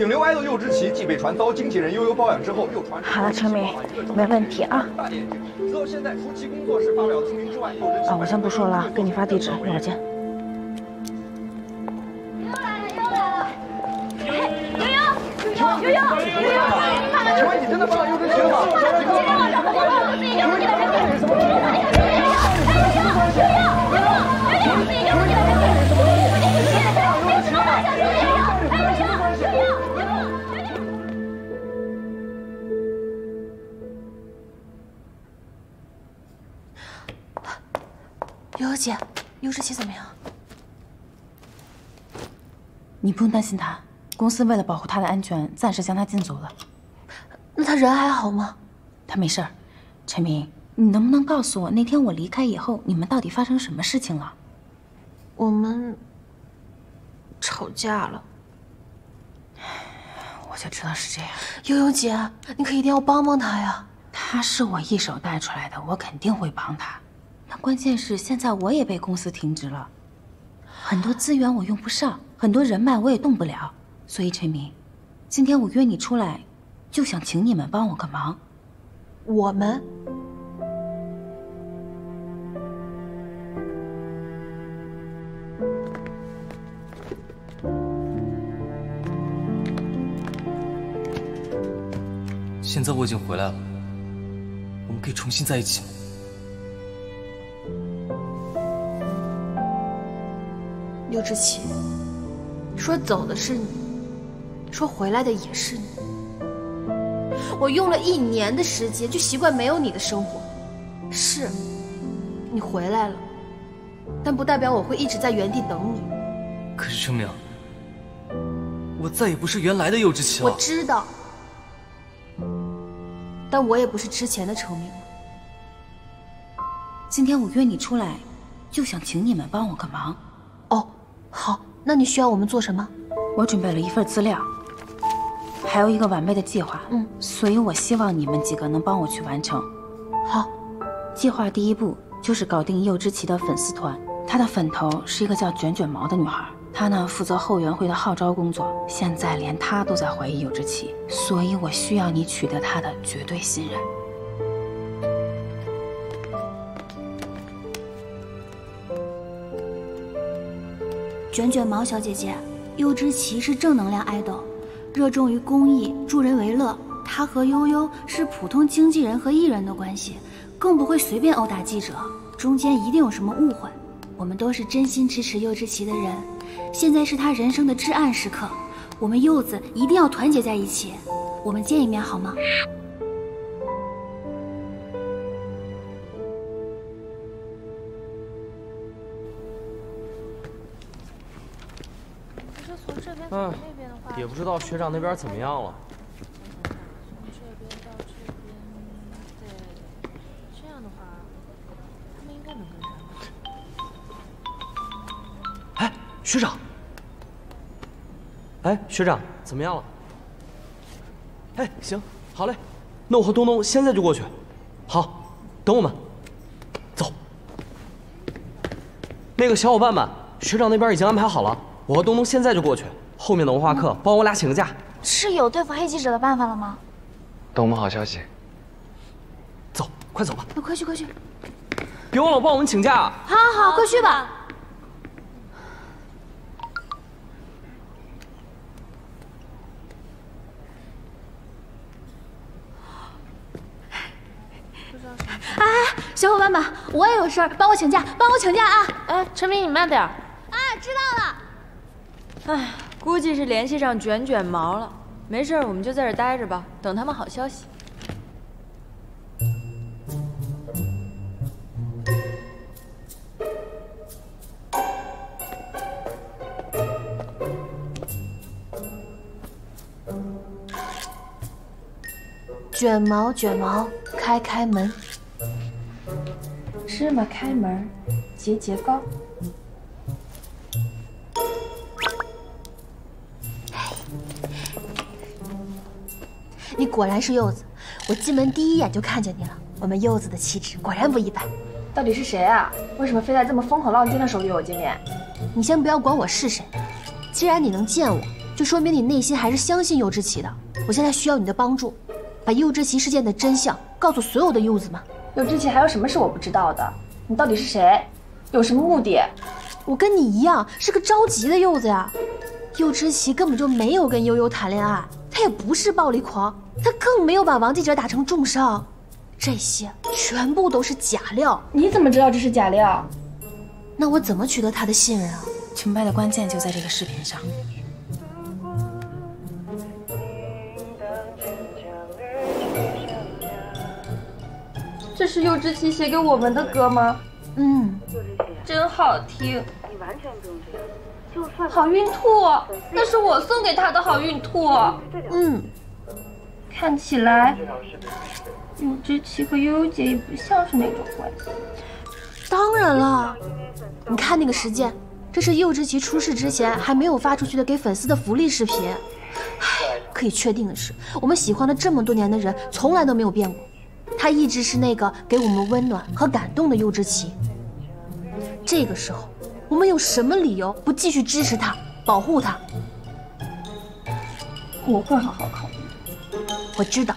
顶流idol右之奇继被传遭经纪人悠悠包养之后，又传出好了，陈明，没问题啊。除了现在除其工作室发表的声明之外，啊，我先不说了，给你发地址，一会儿见。悠悠，请问你真的包养右之奇了吗？悠悠姐，悠之奇怎么样？你不用担心他，公司为了保护他的安全，暂时将他禁足了。那他人还好吗？他没事儿。陈明，你能不能告诉我，那天我离开以后，你们到底发生什么事情了？我们吵架了。我就知道是这样。悠悠姐，你可一定要帮帮他呀！他是我一手带出来的，我肯定会帮他。 但关键是现在我也被公司停职了，很多资源我用不上，很多人脉我也动不了。所以陈明，今天我约你出来，就想请你们帮我个忙。我们？现在我已经回来了，我们可以重新在一起吗？ 悠之奇，说走的是你，说回来的也是你。我用了1年的时间就习惯没有你的生活。是，你回来了，但不代表我会一直在原地等你。可是程明，我再也不是原来的悠之奇了。我知道，但我也不是之前的程明了。今天我约你出来，就想请你们帮我个忙。 哦，好，那你需要我们做什么？我准备了一份资料，还有一个完备的计划。嗯，所以我希望你们几个能帮我去完成。好，计划第一步就是搞定悠之奇的粉丝团，他的粉头是一个叫卷卷毛的女孩，她呢负责后援会的号召工作。现在连她都在怀疑悠之奇，所以我需要你取得她的绝对信任。 卷卷毛小姐姐，悠之奇是正能量idol，热衷于公益，助人为乐。她和悠悠是普通经纪人和艺人的关系，更不会随便殴打记者，中间一定有什么误会。我们都是真心支持悠之奇的人，现在是她人生的至暗时刻，我们柚子一定要团结在一起。我们见一面好吗？ 嗯，也不知道学长那边怎么样了。从这边到这边，对，这样的话，他们应该能跟上。哎，学长！哎，学长，怎么样了？哎，行，好嘞，那我和东东现在就过去。好，等我们。走。那个小伙伴们，学长那边已经安排好了，我和东东现在就过去。 后面的文化课，帮我俩请个假。是有对付黑记者的办法了吗？等我们好消息。走，快走吧。快去，快去！别忘了帮我们请假。好，好，好，快去吧。哎，小伙伴们，我也有事儿，帮我请假，帮我请假啊！哎，陈明，你慢点。啊，知道了。哎。 估计是联系上卷卷毛了，没事，我们就在这待着吧，等他们好消息。卷毛，卷毛，开开门！芝麻开门，节节高。 你果然是柚子，我进门第一眼就看见你了。我们柚子的气质果然不一般。到底是谁啊？为什么非在这么风口浪尖的时候约我见面？你先不要管我是谁，既然你能见我，这说明你内心还是相信佑之奇的。我现在需要你的帮助，把佑之奇事件的真相告诉所有的柚子们。佑之奇还有什么是我不知道的？你到底是谁？有什么目的？我跟你一样是个着急的柚子呀。佑之奇根本就没有跟悠悠谈恋爱，他也不是暴力狂，他更没有把王记者打成重伤，这些全部都是假料。你怎么知道这是假料？那我怎么取得他的信任啊？成败的关键就在这个视频上。 这是佑之奇写给我们的歌吗？嗯，真好听。你完全不用这样，就算好运兔，那是我送给他的好运兔。嗯，看起来佑之奇和悠悠姐也不像是那种关系。当然了，你看那个时间，这是佑之奇出事之前还没有发出去的给粉丝的福利视频。可以确定的是，我们喜欢了这么多年的人，从来都没有变过。 他一直是那个给我们温暖和感动的佑之奇。这个时候，我们有什么理由不继续支持他、保护他？我会好好考虑。我知道